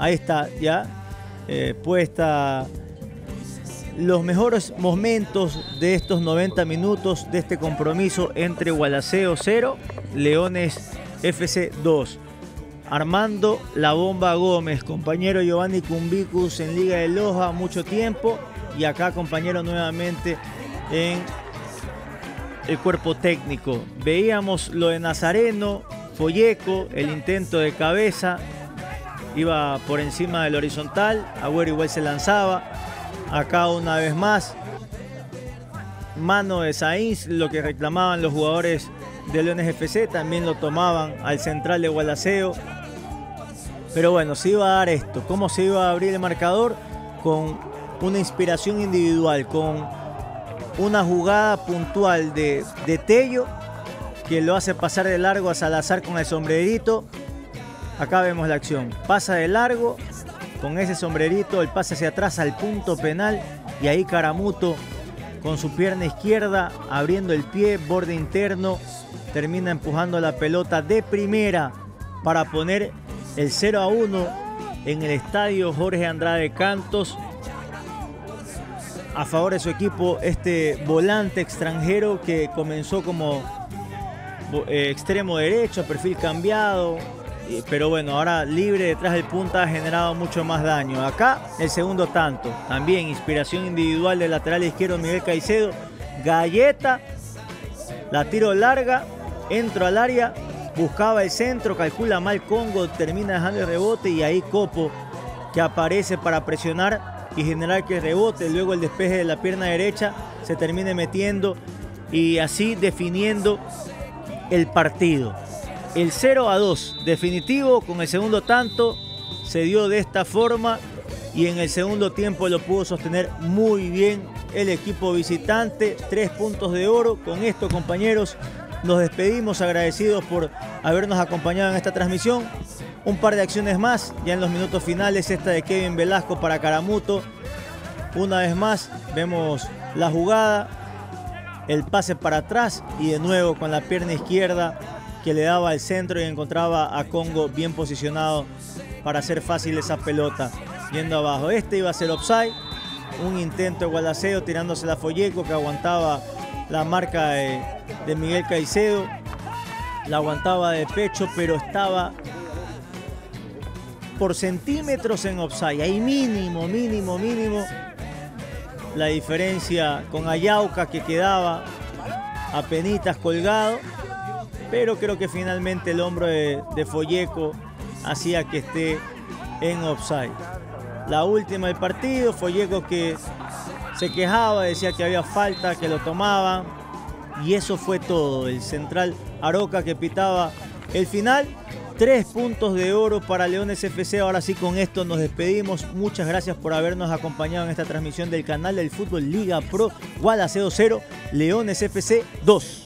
Ahí está ya puesta los mejores momentos de estos 90 minutos de este compromiso entre Gualaceo 0, Leones FC 2. Armando La Bomba Gómez, compañero Giovanni Cumbicus en Liga de Loja mucho tiempo y acá compañero nuevamente en el cuerpo técnico. Veíamos lo de Nazareno, Folleco, el intento de cabeza, iba por encima del horizontal, Agüero igual se lanzaba, acá una vez más, mano de Sainz, lo que reclamaban los jugadores de Leones FC, también lo tomaban al central de Gualaceo. Pero bueno, se iba a dar esto, cómo se iba a abrir el marcador con una inspiración individual, con una jugada puntual de Tello, que lo hace pasar de largo a Salazar con el sombrerito. Acá vemos la acción, pasa de largo con ese sombrerito, el pase hacia atrás al punto penal y ahí Caramuto con su pierna izquierda abriendo el pie, borde interno, termina empujando la pelota de primera para poner el 0-1 en el estadio Jorge Andrade Cantos. A favor de su equipo, este volante extranjero que comenzó como extremo derecho, perfil cambiado, pero bueno, ahora libre detrás del punta ha generado mucho más daño. Acá el segundo tanto, también inspiración individual del lateral izquierdo Miguel Caicedo, galleta, la tiro larga, entro al área, buscaba el centro, calcula mal Congo, termina dejando el rebote y ahí Copo que aparece para presionar y generar que rebote, luego el despeje de la pierna derecha se termine metiendo y así definiendo el partido. El 0-2 definitivo con el segundo tanto se dio de esta forma y en el segundo tiempo lo pudo sostener muy bien el equipo visitante. 3 puntos de oro. Con esto, compañeros, nos despedimos agradecidos por habernos acompañado en esta transmisión. Un par de acciones más ya en los minutos finales, esta de Kevin Velasco para Caramuto. Una vez más vemos la jugada, el pase para atrás y de nuevo con la pierna izquierda que le daba al centro y encontraba a Congo bien posicionado para hacer fácil esa pelota yendo abajo. Este iba a ser offside, un intento de Gualaceo tirándose la Folleco que aguantaba la marca de Miguel Caicedo, la aguantaba de pecho pero estaba por centímetros en offside. Ahí mínimo la diferencia con Ayauca que quedaba apenitas colgado. Pero creo que finalmente el hombro de Folleco hacía que esté en offside. La última del partido, Folleco que se quejaba, decía que había falta, que lo tomaban. Y eso fue todo. El central Aroca que pitaba el final. 3 puntos de oro para Leones FC. Ahora sí, con esto nos despedimos. Muchas gracias por habernos acompañado en esta transmisión del canal del Fútbol Liga Pro. Gualaceo 0, Leones FC 2.